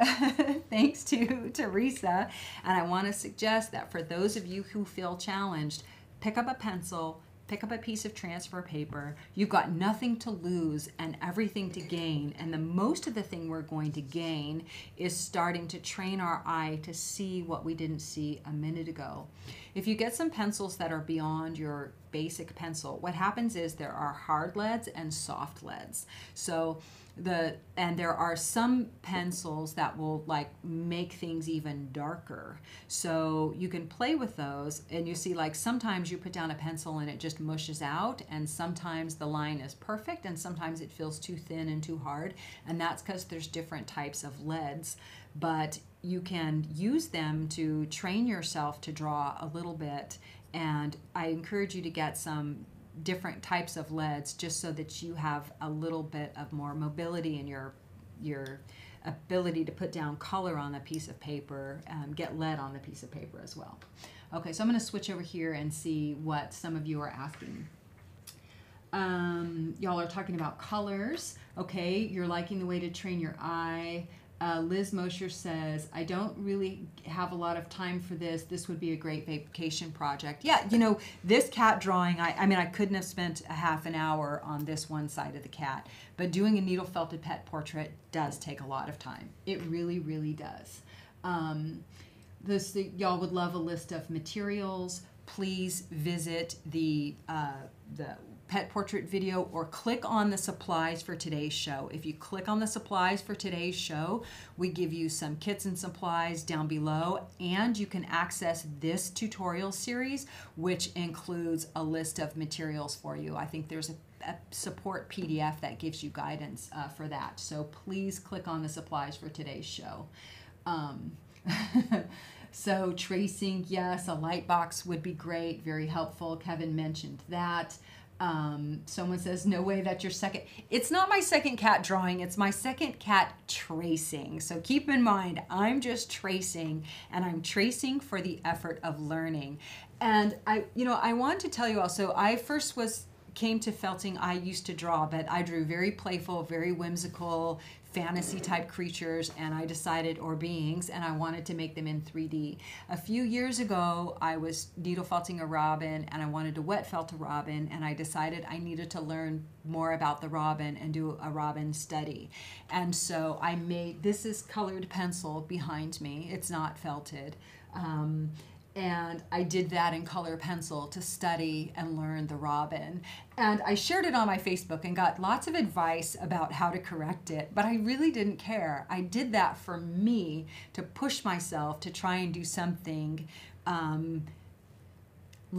thanks to Teresa. And I want to suggest that for those of you who feel challenged, pick up a pencil, pick up a piece of transfer paper. You've got nothing to lose and everything to gain. And the most of the thing we're going to gain is starting to train our eye to see what we didn't see a minute ago. If you get some pencils that are beyond your basic pencil, what happens is there are hard leads and soft leads. So the, and there are some pencils that will like make things even darker. So you can play with those, and you see like sometimes you put down a pencil and it just mushes out, and sometimes the line is perfect and sometimes it feels too thin and too hard. And that's because there's different types of leads, but you can use them to train yourself to draw a little bit. And I encourage you to get some different types of leads just so that you have a little bit of more mobility in your, your ability to put down color on a piece of paper, um, get lead on the piece of paper as well. Okay, so I'm going to switch over here and see what some of you are asking. Um, y'all are talking about colors. Okay, you're liking the way to train your eye. Uh, Liz Mosher says, I don't really have a lot of time for this. This would be a great vacation project. Yeah, you know, this cat drawing, I, I mean, I couldn't have spent a half an hour on this one side of the cat, but doing a needle felted pet portrait does take a lot of time. It really, really does. Um, this, y'all would love a list of materials. Please visit the, uh, the pet portrait video, or click on the supplies for today's show. If you click on the supplies for today's show, we give you some kits and supplies down below, and you can access this tutorial series, which includes a list of materials for you. I think there's a, a support P D F that gives you guidance uh, for that. So please click on the supplies for today's show. Um, so tracing, yes, a light box would be great, very helpful. Kevin mentioned that. Um, someone says, no way, that's your second. It's not my second cat drawing, it's my second cat tracing. So keep in mind, I'm just tracing, and I'm tracing for the effort of learning. And I, you know, I want to tell you also, I first was, came to felting, I used to draw, but I drew very playful, very whimsical, fantasy type creatures, and I decided, or beings, and I wanted to make them in three D. A few years ago, I was needle felting a robin, and I wanted to wet felt a robin, and I decided I needed to learn more about the robin and do a robin study. And so I made, this is colored pencil behind me, it's not felted. Um, And I did that in color pencil to study and learn the robin. And I shared it on my Facebook and got lots of advice about how to correct it, but I really didn't care. I did that for me to push myself to try and do something, um,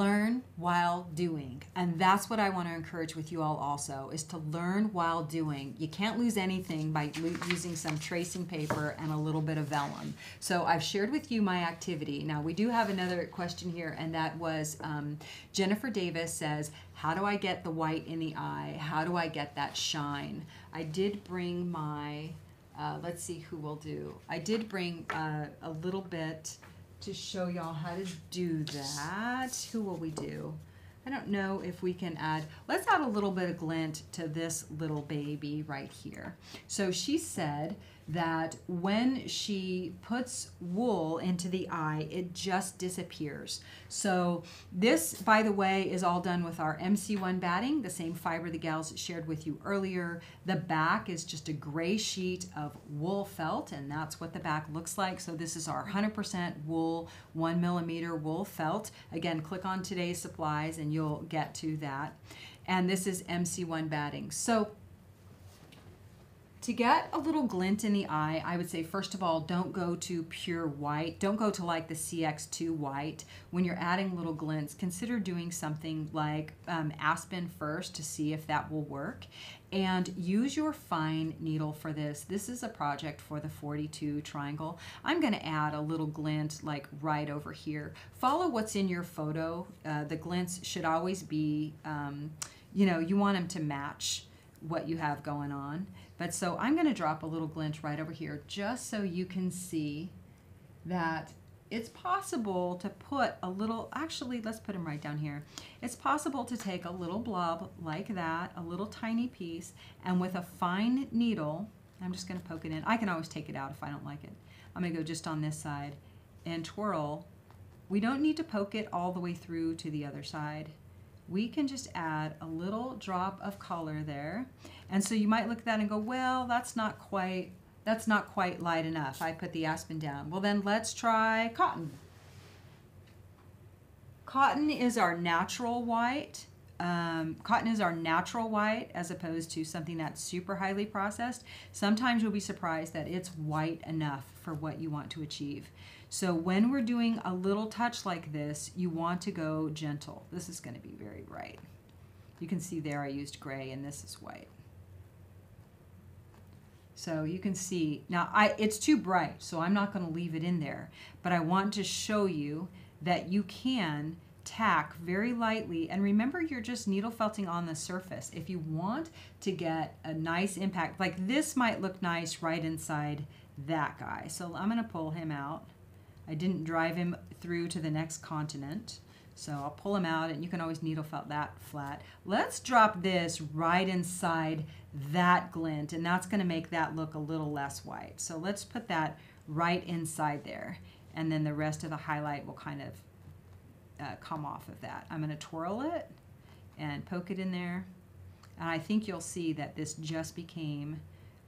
learn while doing. And that's what I want to encourage with you all also, is to learn while doing. You can't lose anything by using some tracing paper and a little bit of vellum. So I've shared with you my activity. Now we do have another question here, and that was um, Jennifer Davis says, how do I get the white in the eye? How do I get that shine? I did bring my, uh, let's see who will do. I did bring uh, a little bit to show y'all how to do that. Who will we do? I don't know if we can add, let's add a little bit of glint to this little baby right here. So she said that when she puts wool into the eye, it just disappears. So this, by the way, is all done with our M C one batting, the same fiber the gals shared with you earlier. The back is just a gray sheet of wool felt, and that's what the back looks like. So this is our one hundred percent wool, one millimeter wool felt. Again, click on today's supplies and you'll get to that. And this is M C one batting. So to get a little glint in the eye, I would say, first of all, don't go to pure white. Don't go to like the C X two white. When you're adding little glints, consider doing something like um, Aspen first to see if that will work. And use your fine needle for this. This is a project for the forty-two triangle. I'm gonna add a little glint like right over here. Follow what's in your photo. Uh, the glints should always be, um, you know, you want them to match what you have going on. But so I'm gonna drop a little glint right over here just so you can see that it's possible to put a little, actually let's put them right down here. It's possible to take a little blob like that, a little tiny piece, and with a fine needle, I'm just gonna poke it in. I can always take it out if I don't like it. I'm gonna go just on this side and twirl. We don't need to poke it all the way through to the other side. We can just add a little drop of color there. And so you might look at that and go, well, that's not quite, that's not quite light enough. I put the Aspen down. Well, then let's try cotton. Cotton is our natural white. Um, cotton is our natural white as opposed to something that's super highly processed. Sometimes you'll be surprised that it's white enough for what you want to achieve. So when we're doing a little touch like this, you want to go gentle. This is going to be very bright. You can see there I used gray and this is white. So you can see, now I, it's too bright, so I'm not going to leave it in there, but I want to show you that you can tack very lightly, and remember you're just needle felting on the surface. If you want to get a nice impact, like this might look nice right inside that guy. So I'm going to pull him out. I didn't drive him through to the next continent. So I'll pull him out, and you can always needle felt that flat. Let's drop this right inside that glint, and that's gonna make that look a little less white. So let's put that right inside there, and then the rest of the highlight will kind of uh, come off of that. I'm gonna twirl it and poke it in there. And I think you'll see that this just became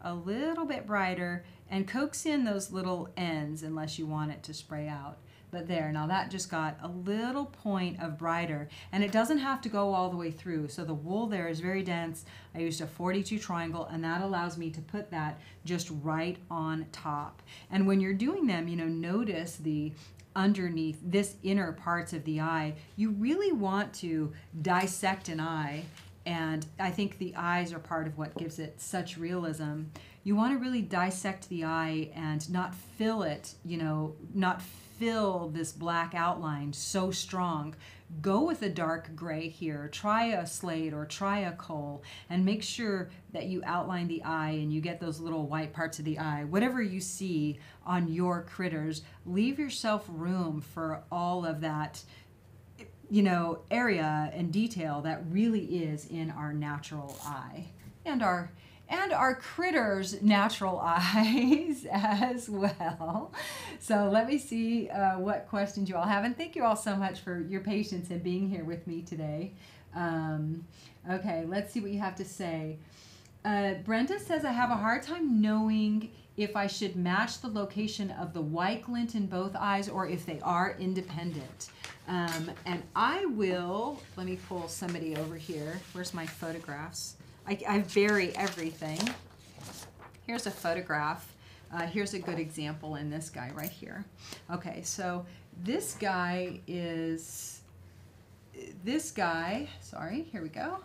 a little bit brighter, and coax in those little ends unless you want it to spray out. But there, now that just got a little point of brighter, and it doesn't have to go all the way through. So the wool there is very dense. I used a forty-two triangle, and that allows me to put that just right on top. And when you're doing them, you know, notice the underneath, this inner parts of the eye. You really want to dissect an eye, and I think the eyes are part of what gives it such realism. You want to really dissect the eye and not fill it, you know, not fill this black outline so strong. Go with a dark gray here, try a slate or try a coal, and make sure that you outline the eye and you get those little white parts of the eye. Whatever you see on your critters, leave yourself room for all of that, you know, area and detail that really is in our natural eye and our and our critters' natural eyes as well. So let me see uh, what questions you all have, and thank you all so much for your patience and being here with me today. Um, okay, let's see what you have to say. Uh, Brenda says, I have a hard time knowing if I should match the location of the white glint in both eyes or if they are independent. Um, and I will, let me pull somebody over here. Where's my photographs? I, I vary everything. Here's a photograph. Uh, here's a good example in this guy right here. Okay, so this guy is, this guy, sorry, here we go.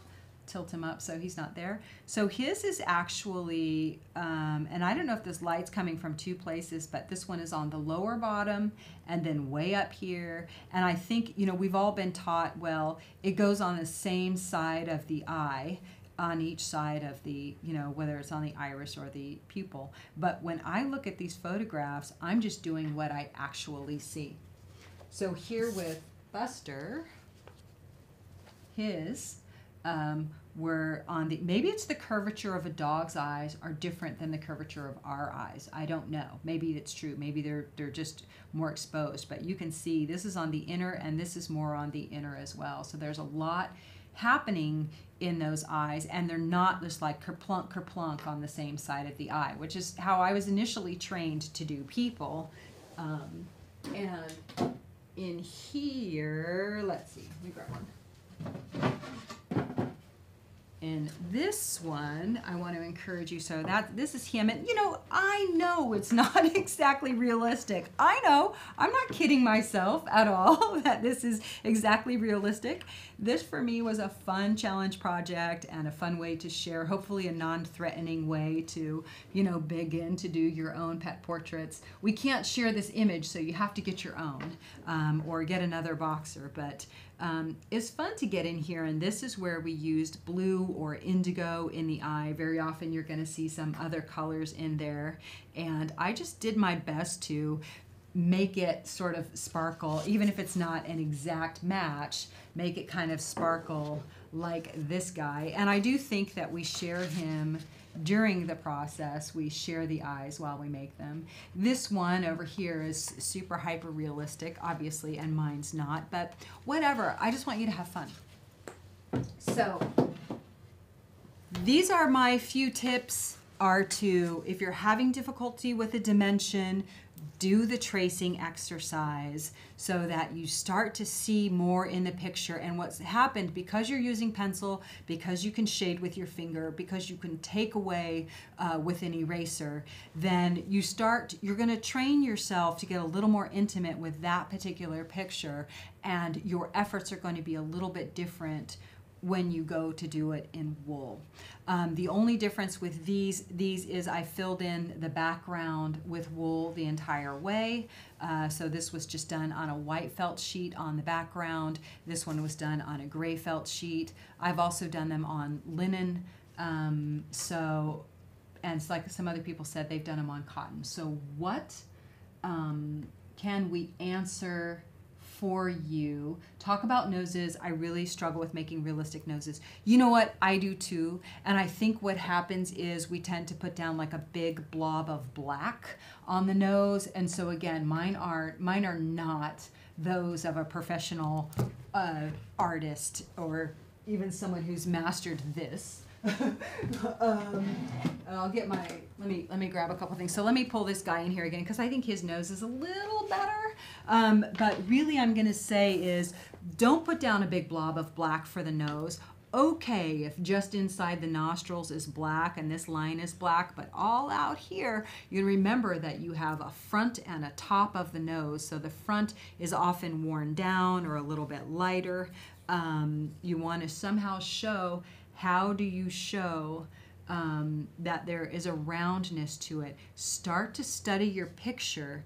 Tilt him up so he's not there. So his is actually, um, and I don't know if this light's coming from two places, but this one is on the lower bottom and then way up here. And I think, you know, we've all been taught, well, it goes on the same side of the eye, on each side of the, you know, whether it's on the iris or the pupil. But when I look at these photographs, I'm just doing what I actually see. So here with Buster, his um, were on the, maybe it's the curvature of a dog's eyes are different than the curvature of our eyes. I don't know. Maybe it's true. Maybe they're, they're just more exposed, but you can see this is on the inner and this is more on the inner as well. So there's a lot happening in those eyes, and they're not just like kerplunk, kerplunk on the same side of the eye, which is how I was initially trained to do people. Um, and in here, let's see, let me grab one. In this one, I want to encourage you, so that this is him, and you know, I know it's not exactly realistic. I know, I'm not kidding myself at all that this is exactly realistic. This for me was a fun challenge project and a fun way to share, hopefully a non-threatening way to, you know, begin to do your own pet portraits. We can't share this image, so you have to get your own um, or get another boxer, but Um, it's fun to get in here, and this is where we used blue or indigo in the eye. Very often you're going to see some other colors in there, and I just did my best to make it sort of sparkle, even if it's not an exact match, make it kind of sparkle like this guy. And I do think that we share him during the process. We share the eyes while we make them. This one over here is super hyper realistic, obviously, and mine's not, but whatever. I just want you to have fun. So these are my few tips are to, if you're having difficulty with a dimension, do the tracing exercise so that you start to see more in the picture. And what's happened, because you're using pencil, because you can shade with your finger, because you can take away uh, with an eraser, then you start, you're gonna train yourself to get a little more intimate with that particular picture, and your efforts are going to be a little bit different when you go to do it in wool. Um, the only difference with these, these is I filled in the background with wool the entire way. Uh, so this was just done on a white felt sheet on the background. This one was done on a gray felt sheet. I've also done them on linen. Um, so, and it's like some other people said, they've done them on cotton. So what um, can we answer for you? Talk about noses. I really struggle with making realistic noses. You know what? I do too. And I think what happens is we tend to put down like a big blob of black on the nose. And so again, mine are, mine are not those of a professional uh, artist or even someone who's mastered this. um, I'll get my, let me, let me grab a couple things. So let me pull this guy in here again, because I think his nose is a little better. Um, but really I'm going to say is, don't put down a big blob of black for the nose. Okay, if just inside the nostrils is black and this line is black, but all out here, you remember that you have a front and a top of the nose. So the front is often worn down or a little bit lighter. Um, you want to somehow show, how do you show um, that there is a roundness to it? Start to study your picture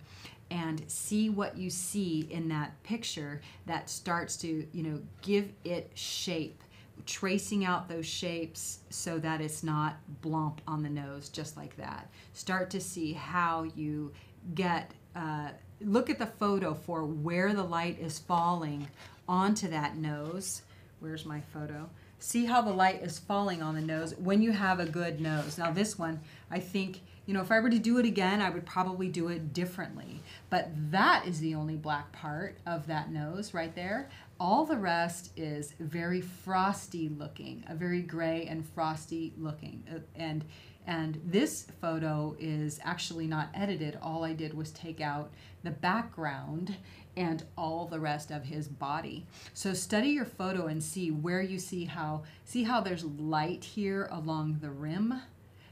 and see what you see in that picture that starts to, you know, give it shape, tracing out those shapes so that it's not blomp on the nose, just like that. Start to see how you get, uh, look at the photo for where the light is falling onto that nose. Where's my photo? See how the light is falling on the nose when you have a good nose. Now this one, I think, you know, if I were to do it again, I would probably do it differently. But that is the only black part of that nose right there. All the rest is very frosty looking, a very gray and frosty looking. And, and this photo is actually not edited. All I did was take out the background and all the rest of his body. So study your photo and see where you see how, see how there's light here along the rim.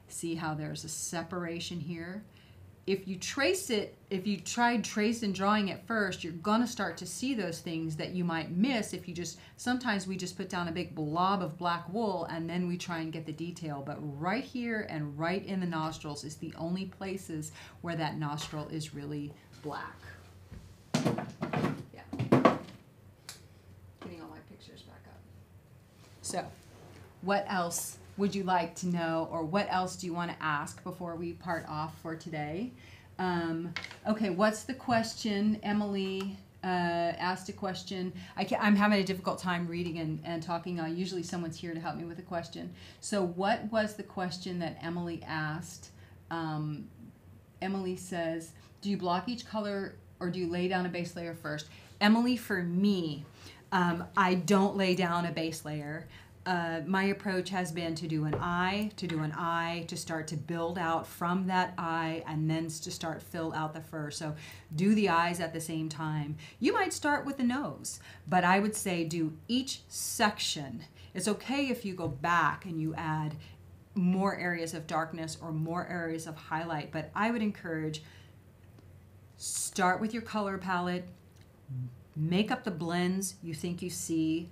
See how there's a separation here. If you trace it, if you tried trace and drawing at first, you're gonna start to see those things that you might miss if you just, sometimes we just put down a big blob of black wool and then we try and get the detail. But right here and right in the nostrils is the only places where that nostril is really black. Yeah, getting all my pictures back up. So what else would you like to know, or what else do you want to ask before we part off for today? Um, okay, what's the question, Emily? uh, asked a question. I can, I'm having a difficult time reading and, and talking. Uh, usually someone's here to help me with a question. So what was the question that Emily asked? Um, Emily says, do you block each color or do you lay down a base layer first? Emily, for me, um, I don't lay down a base layer. Uh, my approach has been to do an eye, to do an eye, to start to build out from that eye, and then to start fill out the fur. So do the eyes at the same time. You might start with the nose, but I would say do each section. It's okay if you go back and you add more areas of darkness or more areas of highlight, but I would encourage, start with your color palette, make up the blends you think you see.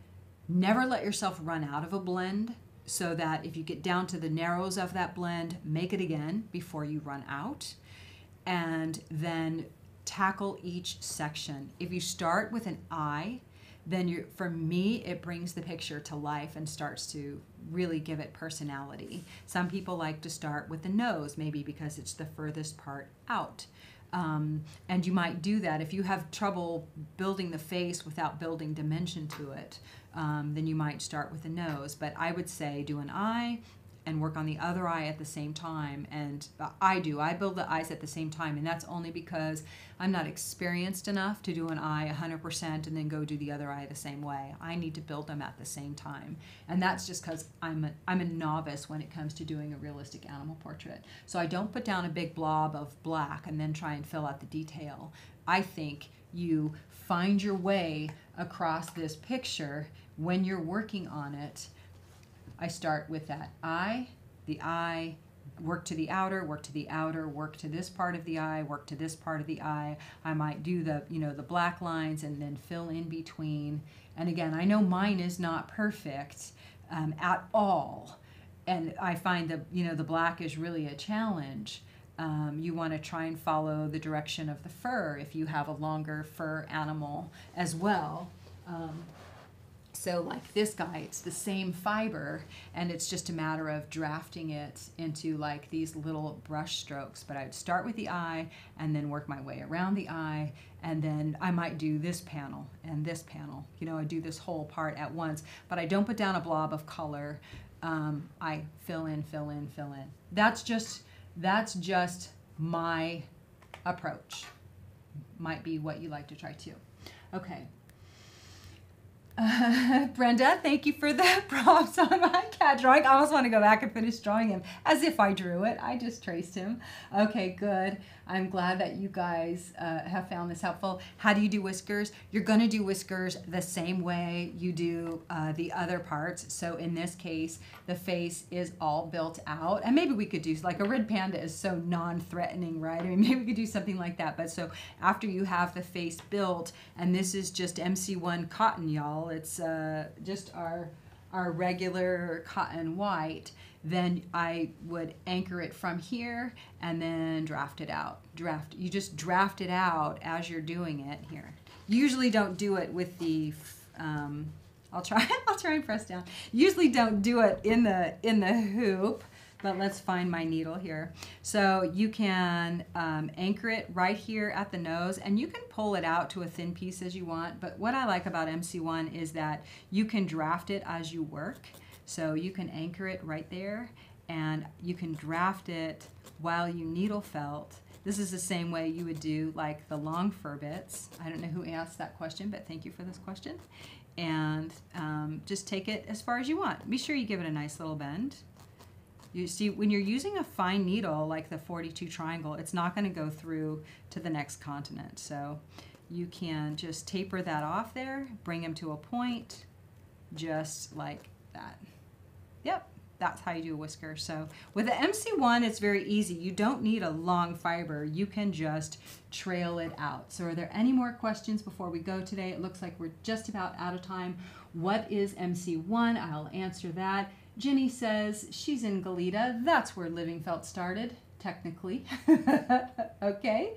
Never let yourself run out of a blend, so that if you get down to the narrows of that blend, make it again before you run out, and then tackle each section. If you start with an eye, then you're, for me, it brings the picture to life and starts to really give it personality. Some people like to start with the nose, maybe because it's the furthest part out. Um, and you might do that. If you have trouble building the face without building dimension to it, um, then you might start with the nose. But I would say do an eye and work on the other eye at the same time. And I do. I build the eyes at the same time. And that's only because I'm not experienced enough to do an eye one hundred percent and then go do the other eye the same way. I need to build them at the same time. And that's just because I'm a, I'm a novice when it comes to doing a realistic animal portrait. So I don't put down a big blob of black and then try and fill out the detail. I think you find your way across this picture when you're working on it. I start with that eye, the eye, work to the outer, work to the outer, work to this part of the eye, work to this part of the eye. I might do the, you know, the black lines and then fill in between. And again, I know mine is not perfect um, at all. And I find that, you know, the black is really a challenge. Um, you want to try and follow the direction of the fur if you have a longer fur animal as well. Um, So like this guy, it's the same fiber, and it's just a matter of drafting it into like these little brush strokes. But I would start with the eye and then work my way around the eye, and then I might do this panel and this panel. You know, I do this whole part at once, but I don't put down a blob of color. Um, I fill in, fill in, fill in. That's just, that's just my approach. Might be what you like to try too. Okay. Uh, Brenda, thank you for the props on my cat drawing. I almost want to go back and finish drawing him as if I drew it. I just traced him. Okay, good. I'm glad that you guys uh, have found this helpful. How do you do whiskers? You're going to do whiskers the same way you do uh, the other parts. So in this case, the face is all built out. And maybe we could do, like a red panda is so non-threatening, right? I mean, maybe we could do something like that. But so after you have the face built, and this is just M C one cotton, y'all. It's uh, just our, our regular cotton white, then I would anchor it from here and then draft it out. Draft, you just draft it out as you're doing it here. Usually don't do it with the, um, I'll try, I'll try and press down. Usually don't do it in the, in the hoop, but let's find my needle here. So you can um, anchor it right here at the nose, and you can pull it out to a thin piece as you want, but what I like about M C one is that you can draft it as you work. So you can anchor it right there, and you can draft it while you needle felt. This is the same way you would do like the long fur bits. I don't know who asked that question, but thank you for this question. And um, just take it as far as you want. Be sure you give it a nice little bend. You see, when you're using a fine needle like the forty-two triangle, it's not going to go through to the next continent. So you can just taper that off there, bring them to a point, just like that. Yep, that's how you do a whisker. So with the M C one, it's very easy. You don't need a long fiber. You can just trail it out. So are there any more questions before we go today? It looks like we're just about out of time. What is M C one? I'll answer that. Jenny says she's in Goleta. That's where Living Felt started, technically. Okay.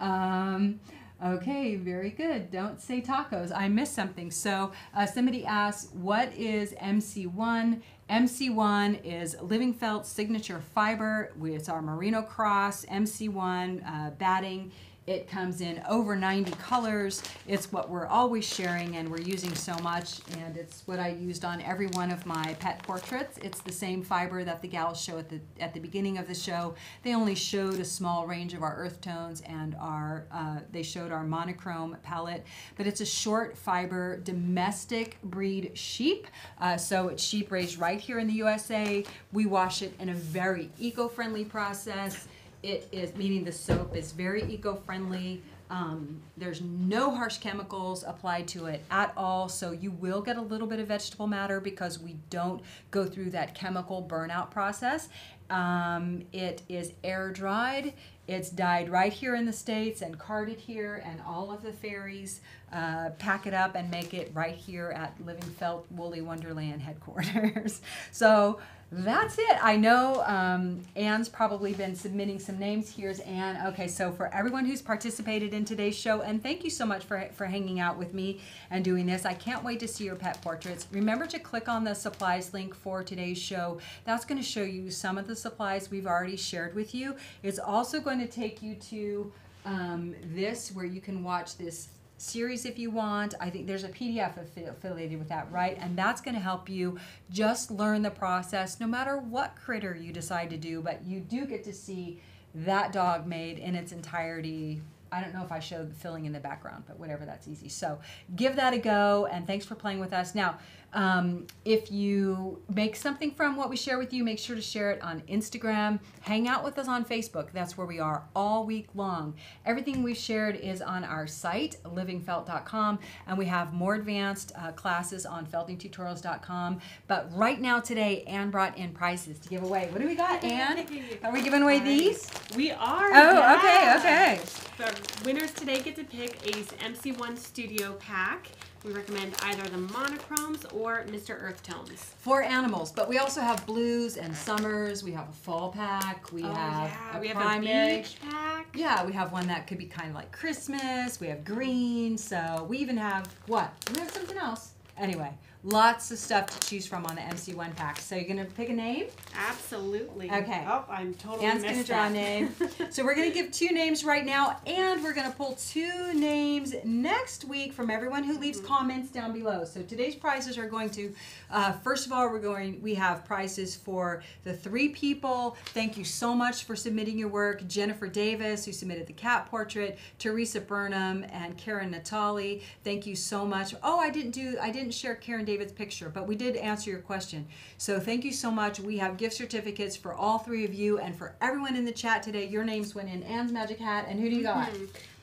Um, okay, very good. Don't say tacos. I missed something. So uh, somebody asked, what is M C one? M C one is Living Felt signature fiber. It's our merino cross. M C one uh, batting It comes in over ninety colors. It's what we're always sharing and we're using so much, and it's what I used on every one of my pet portraits. It's the same fiber that the gals show at the, at the beginning of the show. They only showed a small range of our earth tones and our, uh, they showed our monochrome palette, but it's a short fiber domestic breed sheep. Uh, so it's sheep raised right here in the U S A. We wash it in a very eco-friendly process. It is, meaning the soap is very eco-friendly. Um, there's no harsh chemicals applied to it at all, so you will get a little bit of vegetable matter because we don't go through that chemical burnout process. Um, it is air-dried. It's dyed right here in the States and carded here, and all of the fairies uh, pack it up and make it right here at Living Felt Wooly Wonderland headquarters. So that's it. I know um, Anne's probably been submitting some names. Here's Anne. Okay, so for everyone who's participated in today's show, and thank you so much for, for hanging out with me and doing this. I can't wait to see your pet portraits. Remember to click on the supplies link for today's show. That's going to show you some of the supplies we've already shared with you. It's also going to take you to um, this, where you can watch this series if you want. I think there's a P D F affiliated with that, right? And that's going to help you just learn the process no matter what critter you decide to do, but you do get to see that dog made in its entirety. I don't know if I showed the filling in the background, but whatever, that's easy. So give that a go, and thanks for playing with us. Now, um, if you make something from what we share with you, make sure to share it on Instagram. Hang out with us on Facebook. That's where we are all week long. Everything we've shared is on our site, living felt dot com, and we have more advanced uh, classes on felting tutorials dot com. But right now today, Anne brought in prizes to give away. What do we got, Anne? Are we giving away these? We are. Oh, yeah. Okay, okay. The winners today get to pick a M C one Studio Pack. We recommend either the monochromes or Mister Earth Tones. For animals, but we also have blues and summers. We have a fall pack. We oh, have yeah. a we primary. have a beach pack. Yeah, we have one that could be kind of like Christmas. We have green. So we even have what? We have something else. Anyway, lots of stuff to choose from on the M C one pack. So you're going to pick a name? Absolutely. Okay. Oh, I'm totally Anne's going to draw a name. So we're going to give two names right now, and we're going to pull two names next week from everyone who leaves mm-hmm. comments down below. So today's prizes are going to, uh, first of all, we're going, we have prizes for the three people. Thank you so much for submitting your work. Jennifer Davis, who submitted the cat portrait, Teresa Burnham, and Karen Natale. Thank you so much. Oh, I didn't do, I didn't share Karen Davis. David's picture, but we did answer your question. So thank you so much. We have gift certificates for all three of you, and for everyone in the chat today, your names went in Anne's Magic Hat. And who do you got?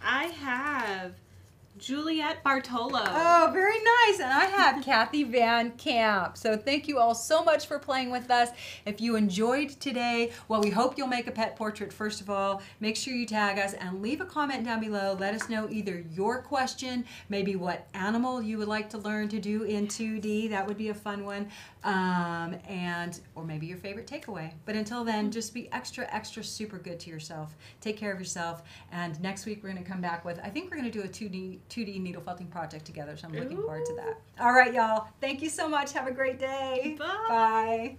I have Juliet Bartolo. Oh, very nice. And I have Kathy van Camp. So thank you all so much for playing with us. If you enjoyed today, well, we hope you'll make a pet portrait first of all. Make sure you tag us and leave a comment down below. Let us know either your question, maybe what animal you would like to learn to do in two D. That would be a fun one. Um, and, or maybe your favorite takeaway. But until then, just be extra, extra super good to yourself. Take care of yourself. And next week we're going to come back with, I think we're going to do a two D two D needle felting project together, so I'm looking Ooh. forward to that. All right, y'all. Thank you so much. Have a great day. Bye. Bye.